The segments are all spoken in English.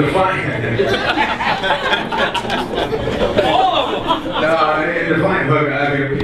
Define. All of them. No, define. Look, I don't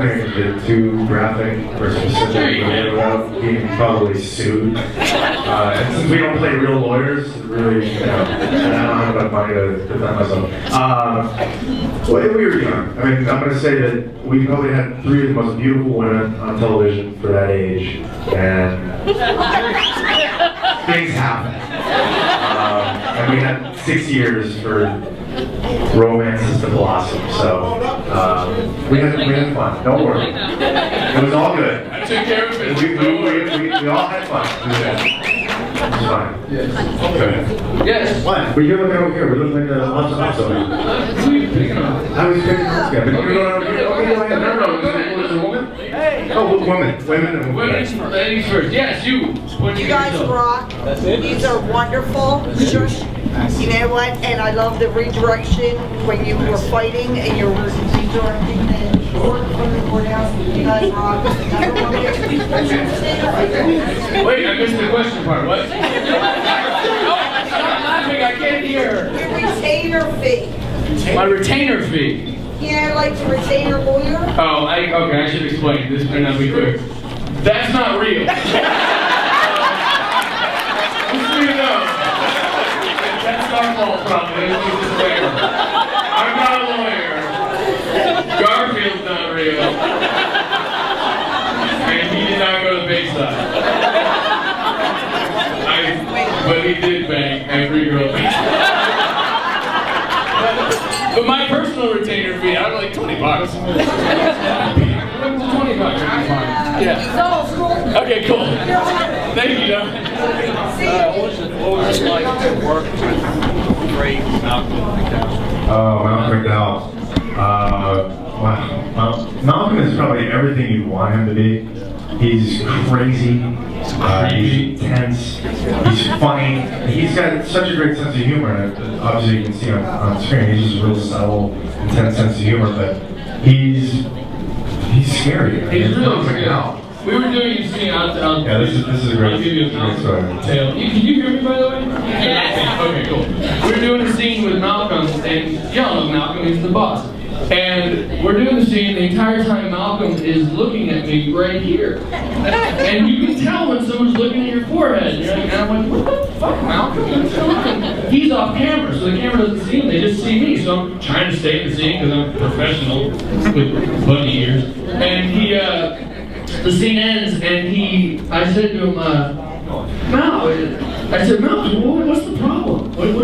think I can get too graphic or specific without being probably sued. And since we don't play real lawyers, really, you know, and I don't have enough money to defend myself. When we were young, I mean, I'm going to say that we probably had three of the most beautiful women on television for that age, and things happen. And we had 6 years for romances to blossom, so we had fun. Don't worry, it was all good. I took care of it. We all had fun. It was fine. Yes. What? Well, you're looking over here. We're looking like the lots of us over here. Who are you picking on? I was picking on this guy. But you know what I'm doing? Oh, women and women. Ladies first. Yes, you. You guys rock. These are wonderful. You know what? And I love the redirection when you were fighting and you were from the courthouse. You guys rock. Wait, I missed the question part. What? No, stop laughing. I can't hear. Your retainer fee. My retainer fee. Yeah, like to retain your lawyer? Oh, okay, I should explain. This may not be clear. That's not real. Just so you know. That's our fault, probably. I'm not a lawyer. Garfield's not real. And he did not go to Bayside. But he did bang every girl. But my personal retainer fee, I don't like $20. $20. Yeah. Okay, cool. Thank you, though. What was it like to work with great Malcolm McDowell? Oh, Malcolm McDowell. Wow. Malcolm is probably everything you want him to be. He's crazy. He's intense. He's funny. He's got such a great sense of humor. And obviously, you can see on screen. He's just a real subtle, intense sense of humor. But he's scary. He's really scary. We were doing a scene out. Yeah, this is a great story. Can you hear me, by the way? Yeah. Okay, cool. We were doing a scene with Malcolm, and y'all know Malcolm. He's the boss. And we're doing the scene, the entire time Malcolm is looking at me right here. And you can tell when someone's looking at your forehead. And, I'm like, what the fuck, Malcolm? He's off camera, so the camera doesn't see him, they just see me. So I'm trying to stay in the scene, because I'm professional with bunny ears. And he, the scene ends, and I said to him, Mal, I said, Mal, what's the problem? What are you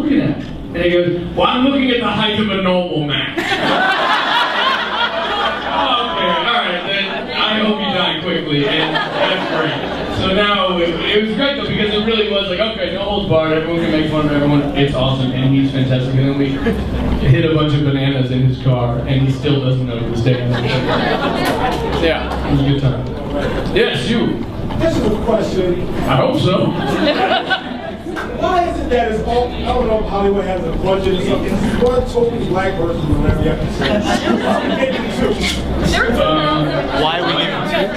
looking at? And he goes, well, I'm looking at the height of a normal man. Okay, alright, then I hope you die quickly, and that's great. So now, it was great though, because it really was like, okay, no holds barred, everyone can make fun of everyone, it's awesome, and he's fantastic. And then we hit a bunch of bananas in his car, and he still doesn't know to this day. Yeah, it was a good time. Yes, you. That's a good question. I hope so. Why is it that it's all, I don't know if Hollywood has a budget or something, it's one token black person on every episode. Why were you?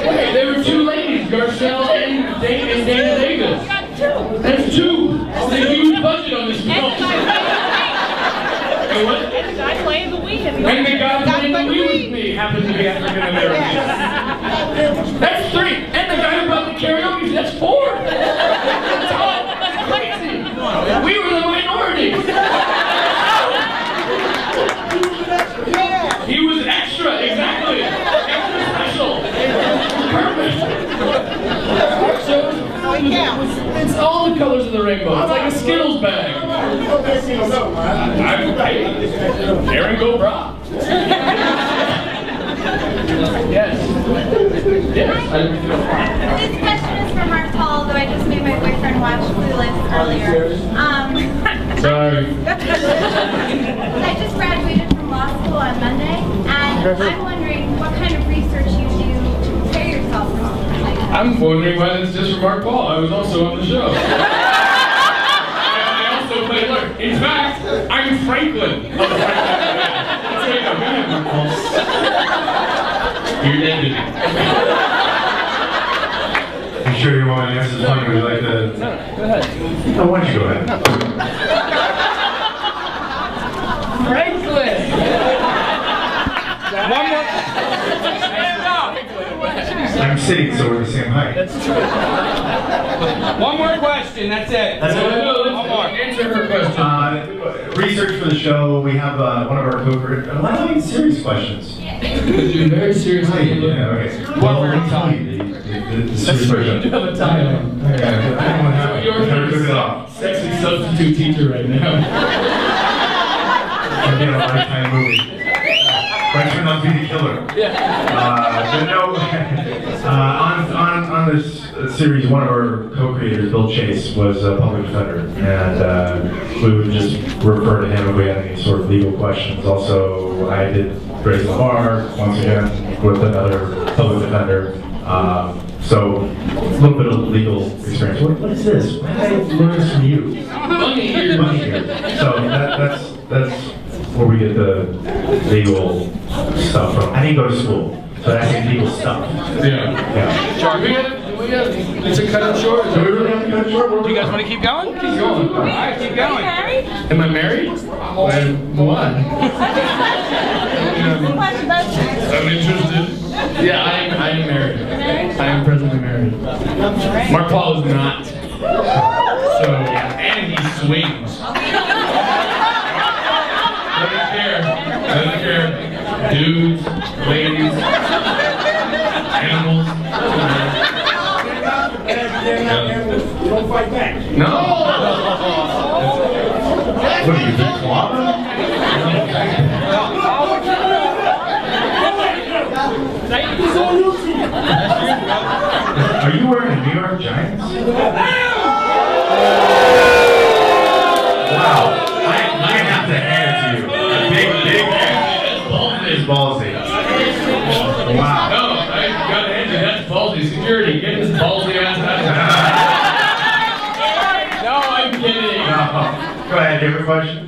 Wait, there were two ladies, Garcelle and Dana Davis. That's two. That's a huge budget on this film. And the guy playing the Wii. And the guy playing the Wii with me happens to be African American. That's three. And the guy who brought the karaoke, that's four. We were the minority! He was extra, exactly! Extra special! Perfect! So, it's all the colors of the rainbow. It's like a Skittles bag. I'm Aaron Go Bra. Yes. Yes. This question is from Mark Paul, though I just made my boyfriend watch Clueless earlier. Sorry. I just graduated from law school on Monday, and I'm wondering what kind of research you do to prepare yourself for all this. I'm wondering why that's just from Mark Paul. I was also on the show. I also play Lurk. In fact, I'm Franklin. You're dead. sure you want to answer the question? Would you like to? No, go ahead. No, why don't you go ahead? No. Franklin! One more. Stand up! I'm sitting, so we're the same height. That's true. One more question, that's it. That's it. One more. Answer her question. Research for the show, we have one of our poker. Am I having serious questions? Because you're very serious. Okay. Well, we're tied. That's right, you do have a tie on. You're a sexy substitute teacher right now. I'm in a lifetime movie. But I should not be the killer. But no, on this series, one of our co-creators, Bill Chase, was a public defender. And we would just refer to him if we had any sort of legal questions. Also, I did Grace Lamar, once again, with another public defender. So, a little bit of legal experience. What is this? Why did I learn this from you? Money here. So that's where we get the legal stuff from. I didn't go to school, so I get legal stuff. Yeah. Shark, it's a cut it short. Do we really have to cut it short? Do you guys want to keep going? Keep going. All right, keep going. Am I married? I'm one. I'm interested. Yeah, I am married. I am presently married. Mark Paul is not. So, and he swings. I don't care. Dudes, ladies, animals. You don't fight back. No! What do you think, Are you wearing a New York Giants? Wow. I have to hand it to you. A big hand. That's ballsy. Wow. No, I got to hand it. That's ballsy. Security, get this ballsy ass out of here. No, I'm kidding. No. Go ahead, give me a question.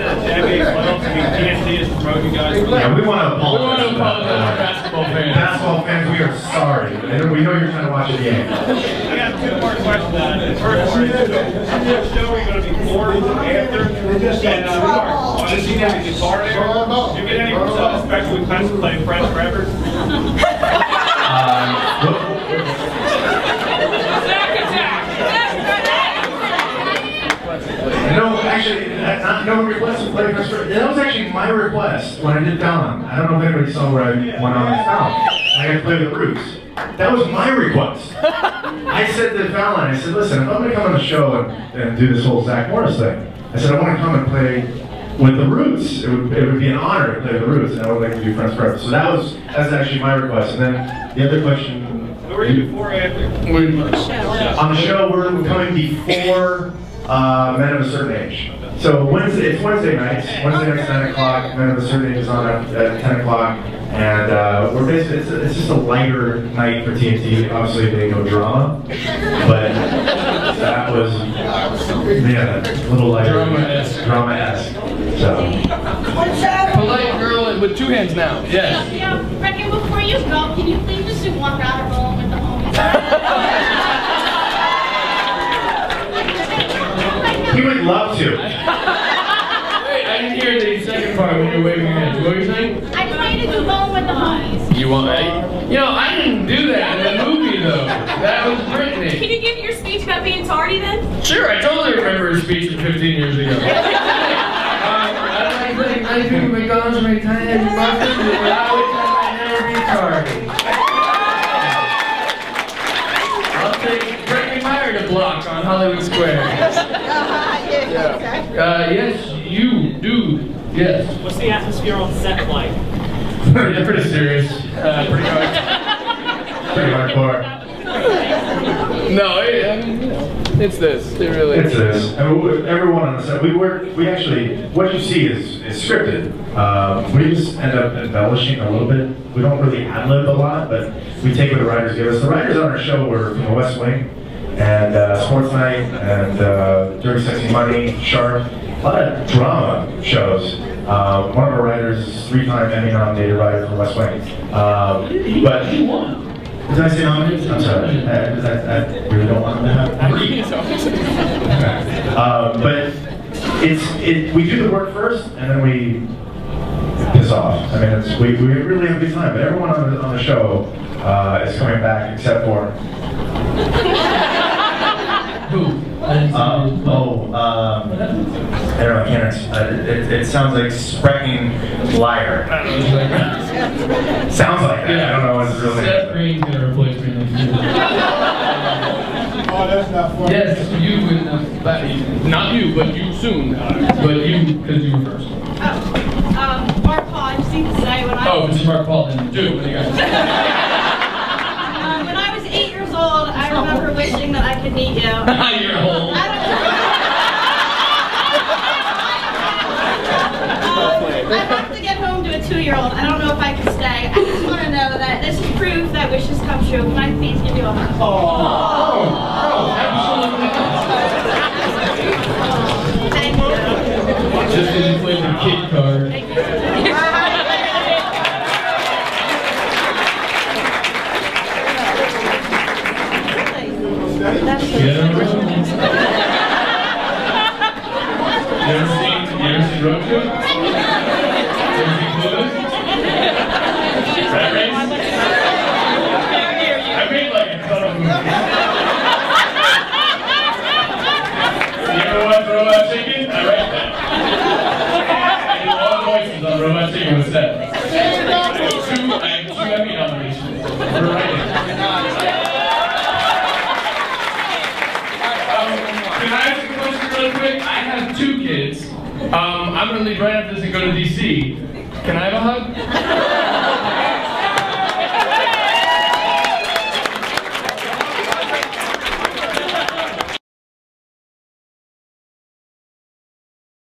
TNT is promoting guys. Yeah, we want to apologize to basketball fans. Basketball fans, we are sorry. And we know you're trying to watch a game. I got two more questions on it. First one is, on this show, we're going to be before, after, we're just getting on the on the scene, have a guitar there. Do you get any results, especially when you play Friends Forever? No, actually, no request to play Fresh. That was actually my request when I did Fallon. I don't know if anybody saw where I went on with Fallon. I got to play with the Roots. That was my request. I said to Fallon, I said, listen, if I'm going to come on the show and do this whole Zach Morris thing, I said, I want to come and play with the Roots. It would be an honor to play with the Roots, and I would like to do Friends Forever. So that's actually my request. And then the other question. Were you before or after? On the show, we're coming before. Men of a Certain Age. So it's Wednesday nights. Wednesday nights, 9 o'clock. Men of a Certain Age is on at 10 o'clock. And we're basically, it's just a lighter night for TNT. Obviously, they go drama. But that was, yeah, a little lighter. Drama-esque. So. Polite girl with two hands now. Yes. Breckin, before you go, can you please just do one round of roll with the homies? He would love to. Wait, I didn't hear the second part when you were waving your hands. What were you saying? I just wanted to do home with the homies. You want me? You know, I didn't do that in the movie, though. That was Brittany. Can you give your speech about being tardy, then? Sure, I totally remember her speech from 15 years ago. I like Brittany. I do McDonald's, McDonald's, muffins, but I always have my hair be tardy. I'll take Breckin Meyer to block on Hollywood Square. Yes, you do. Yes. What's the atmosphere on set like? Pretty serious. Pretty hard. Pretty hardcore. No, it's this. It really is. It's this. Everyone on the set. We actually. What you see is scripted. We just end up embellishing a little bit. We don't really ad-lib a lot, but we take what the writers give us. The writers on our show were from the West Wing. And Sports Night, and Dirty Sexy Money, Shark, a lot of drama shows. One of our writers is 3-time Emmy-nominated writer from West Wing. But Did I say nominated? I'm sorry. Because I really don't want them to have three. But we do the work first, and then we piss off. I mean, we really have a good time. But everyone on the show is coming back except for who? I don't know, I can't, it sounds like Breckin Meyer. Sounds like that, yeah. I don't know what's real name. Seth Green's gonna replace me. Oh, that's not funny. Yes, you would, not you, but you soon, but you, because you were first. Oh, Mark Paul, I've seen this today when I... Oh, it's Mark Paul, then do what do you guys... I remember wishing that I could meet you. You're old. I have to get home to a 2-year-old. I don't know if I can stay. I just want to know that this is proof that wishes come true. Can I please give you a hug? Oh, absolutely. Thank you. Just because you played your kid card. Thank you. You ever seen Roku? Rat Race? I made like a ton of movies. You ever watch Robot Chicken? I read that. And all voices on Robot Chicken was set. I have two Emmy nominations for writing. Can I ask a question real quick? I have 2 kids. I'm gonna leave right after this and go to D.C. Can I have a hug?